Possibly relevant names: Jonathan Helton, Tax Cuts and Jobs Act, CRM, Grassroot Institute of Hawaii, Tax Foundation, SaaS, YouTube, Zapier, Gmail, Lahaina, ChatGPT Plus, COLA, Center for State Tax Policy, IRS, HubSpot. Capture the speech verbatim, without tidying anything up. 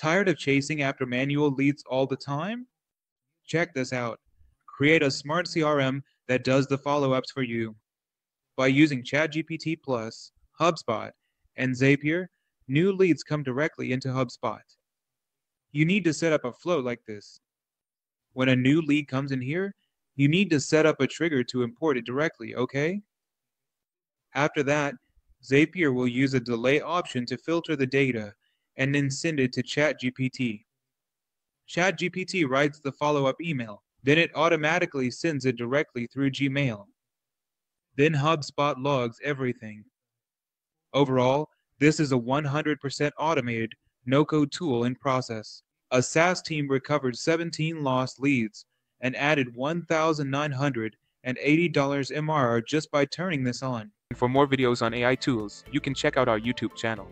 Tired of chasing after manual leads all the time? Check this out. Create a smart C R M that does the follow-ups for you. By using ChatGPT Plus, HubSpot, and Zapier, new leads come directly into HubSpot. You need to set up a flow like this. When a new lead comes in here, you need to set up a trigger to import it directly, okay? After that, Zapier will use a delay option to filter the data and then send it to ChatGPT. ChatGPT writes the follow-up email, then it automatically sends it directly through Gmail. Then HubSpot logs everything. Overall, this is a one hundred percent automated, no-code tool in process. A SaaS team recovered seventeen lost leads and added one thousand nine hundred eighty dollars M R R just by turning this on. For more videos on A I tools, you can check out our YouTube channel.